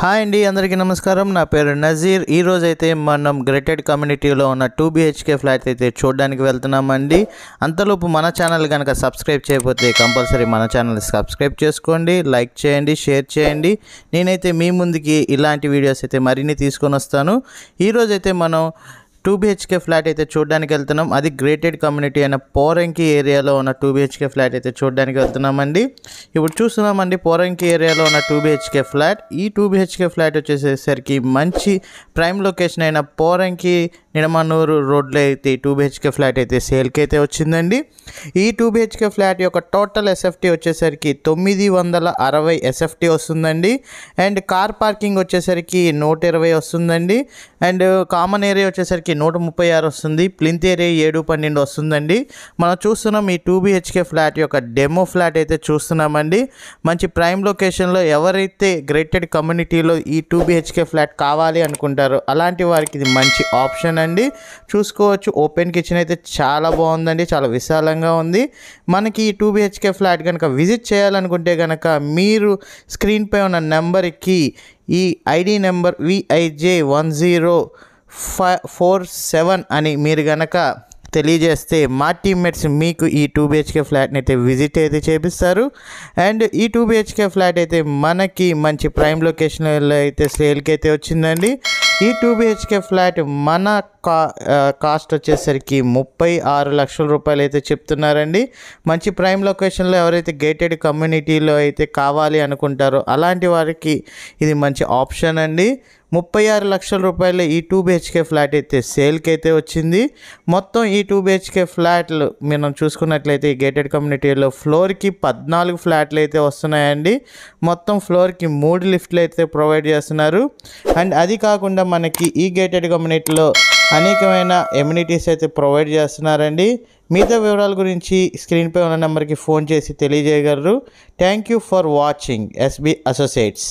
hi అండి అందరికీ నమస్కారం నా పేరు నజీర్ ఈ రోజు అయితే మనం గ్రేటెడ్ కమ్యూనిటీలో ఉన్న 2 BHK ఫ్లాట్ అయితే చూడడానికి వెళ్తున్నామండి అంతలోపు మన ఛానల్ గనక సబ్స్క్రైబ్ చేయకపోతే కంపల్సరీ మన ఛానల్ సబ్స్క్రైబ్ చేసుకోండి లైక్ చేయండి షేర్ చేయండి నేనైతే మీ ముందుకి ఇలాంటి వీడియోస్ అయితే మరిన్ని తీసుకొని వస్తాను ఈ రోజు అయితే మనం 2 BHK ఫ్లాట్ అయితే చూడడానికి వెళ్తున్నాం అది గ్రేటెడ్ కమ్యూనిటీ అయిన పోరంకి ఏరియాలో ఉన్న 2 BHK ఫ్లాట్ అయితే చూడడానికి వెళ్తున్నామండి ఇప్పుడు చూస్తున్నామండి పోరంకి ఏరియాలో ఉన్న 2 BHK ఫ్లాట్ ఈ 2 BHK ఫ్లాట్ వచ్చేసరికి మంచి ప్రైమ్ లొకేషన్ అయిన పోరంకి నిడమనూరు రోడ్లో అయితే 2 BHK ఫ్లాట్ అయితే సేల్కి అయితే వచ్చిందండి ఈ 2 BHK ఫ్లాట్ యొక్క టోటల్ SFT వచ్చేసరికి 960 SFT వస్తుందండి అండ్ కార్ పార్కింగ్ వచ్చేసరికి 120 వస్తుందండి అండ్ కామన్ ఏరియా వచ్చేసరికి 136 వస్తుంది ప్లింత్ ఏరియా 712 వస్తుందండి మనం చూస్తున్నాం ఈ 2 BHK ఫ్లాట్ యొక్క డెమో ఫ్లాట్ అయితే చూస్తున్నామండి మంచి ప్రైమ్ లొకేషన్లో ఎవరైతే గ్రేటెడ్ కమ్యూనిటీలో ఈ 2 BHK ఫ్లాట్ కావాలి అనుకుంటారో అలాంటి వారికి ఇది మంచి ఆప్షన్ అండి చూసుకోవచ్చు ఓపెన్ కిచెన్ అయితే చాలా బాగుందండి చాలా విశాలంగా ఉంది మనకి ఈ 2 BHK ఫ్లాట్ కనుక విజిట్ చేయాలనుకుంటే కనుక మీరు స్క్రీన్పై ఉన్న నెంబర్కి ఈ ఐడి నెంబర్ VIJ 1047 అని మీరు కనుక తెలియజేస్తే మా టీమ్మేట్స్ మీకు ఈ 2 BHK ఫ్లాట్ని అయితే విజిట్ అయితే చేపిస్తారు అండ్ ఈ 2 BHK ఫ్లాట్ అయితే మనకి మంచి ప్రైమ్ లొకేషన్లో అయితే సేల్కి అయితే వచ్చిందండి ఈ 2 BHK ఫ్లాట్ మన కాస్ట్ వచ్చేసరికి 36 లక్షల రూపాయలు అయితే చెప్తున్నారండి మంచి ప్రైమ్ లొకేషన్లో ఎవరైతే గేటెడ్ కమ్యూనిటీలో అయితే కావాలి అనుకుంటారో అలాంటి వారికి ఇది మంచి ఆప్షన్ అండి 36 లక్షల రూపాయలు ఈ 2 BHK ఫ్లాట్ అయితే సేల్కి అయితే వచ్చింది మొత్తం ఈ 2 BHK ఫ్లాట్లు మనం చూసుకున్నట్లయితే ఈ గేటెడ్ కమ్యూనిటీలో ఫ్లోర్కి 14 ఫ్లాట్లు అయితే వస్తున్నాయండి మొత్తం ఫ్లోర్కి 3 లిఫ్ట్లు అయితే ప్రొవైడ్ చేస్తున్నారు అండ్ అది కాకుండా మనకి ఈ గేటెడ్ కమ్యూనిటీలో అనేకమైన ఎమ్యూనిటీస్ అయితే ప్రొవైడ్ చేస్తున్నారండి మిగతా వివరాల గురించి స్క్రీన్పై ఉన్న నెంబర్కి ఫోన్ చేసి తెలియజేయగలరు thank you for watching SB Associates